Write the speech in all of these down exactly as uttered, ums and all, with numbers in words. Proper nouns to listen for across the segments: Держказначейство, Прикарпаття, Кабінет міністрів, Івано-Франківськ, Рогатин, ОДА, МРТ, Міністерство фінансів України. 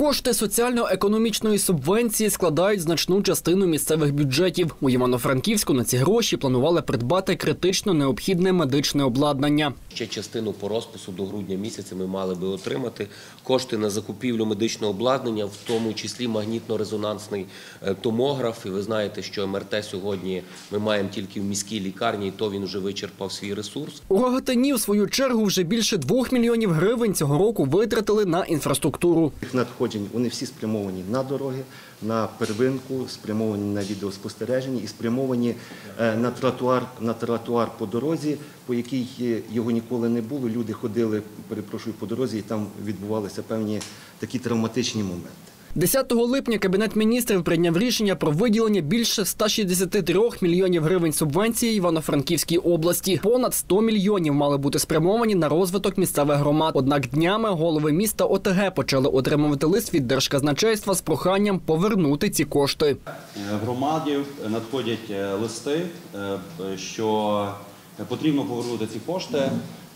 Кошти соціально-економічної субвенції складають значну частину місцевих бюджетів. У Івано-Франківську на ці гроші планували придбати критично необхідне медичне обладнання. Ще частину по розпису до грудня місяця ми мали би отримати. Кошти на закупівлю медичного обладнання, в тому числі магнітно-резонансний томограф. І ви знаєте, що ем ер те сьогодні ми маємо тільки в міській лікарні, і то він вже вичерпав свій ресурс. У Рогатині, в свою чергу, вже більше двох мільйонів гривень цього року витратили на інфраструктуру. Вони всі спрямовані на дороги, на первинку, спрямовані на відеоспостереження і спрямовані на тротуар, на тротуар по дорозі, по якій його ніколи не було. Люди ходили, перепрошую, по дорозі, і там відбувалися певні такі травматичні моменти. десятого липня Кабінет міністрів прийняв рішення про виділення більше ста шістдесяти трьох мільйонів гривень субвенції Івано-Франківській області. Понад сто мільйонів мали бути спрямовані на розвиток місцевих громад. Однак днями голови міста о те ге почали отримувати лист від Держказначейства з проханням повернути ці кошти. В громаді надходять листи, що потрібно повернути ці кошти.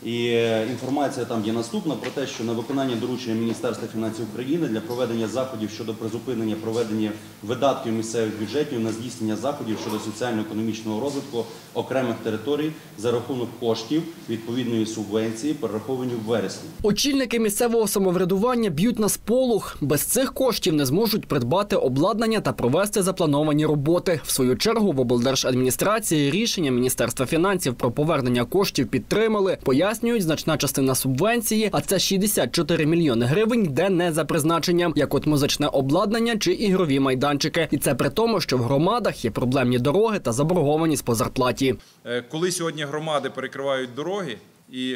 І інформація там є наступна про те, що на виконання доручення Міністерства фінансів України для проведення заходів щодо призупинення проведення видатків місцевих бюджетів на здійснення заходів щодо соціально-економічного розвитку окремих територій за рахунок коштів відповідної субвенції, перераховані в вересні. Очільники місцевого самоврядування б'ють на сполох. Без цих коштів не зможуть придбати обладнання та провести заплановані роботи. В свою чергу в облдержадміністрації рішення Міністерства фінансів про повернення коштів підтримали. Пояснюють, значна частина субвенції, а це шістдесят чотири мільйони гривень, йде не за призначенням, як от музичне обладнання чи ігрові майданчики. І це при тому, що в громадах є проблемні дороги та заборгованість по зарплаті. Коли сьогодні громади перекривають дороги і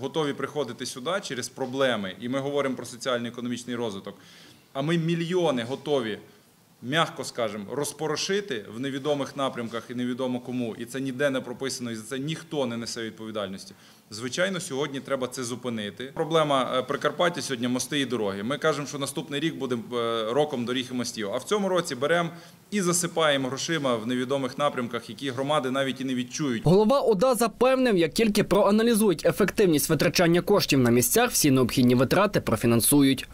готові приходити сюди через проблеми, і ми говоримо про соціально-економічний розвиток, а ми мільйони готові, м'яко скажемо, розпорошити в невідомих напрямках і невідомо кому, і це ніде не прописано, і за це ніхто не несе відповідальності. Звичайно, сьогодні треба це зупинити. Проблема Прикарпаття сьогодні – мости і дороги. Ми кажемо, що наступний рік буде роком доріг і мостів, а в цьому році беремо і засипаємо грошима в невідомих напрямках, які громади навіть і не відчують. Голова о да запевнив, як тільки проаналізують ефективність витрачання коштів на місцях, всі необхідні витрати профінансують.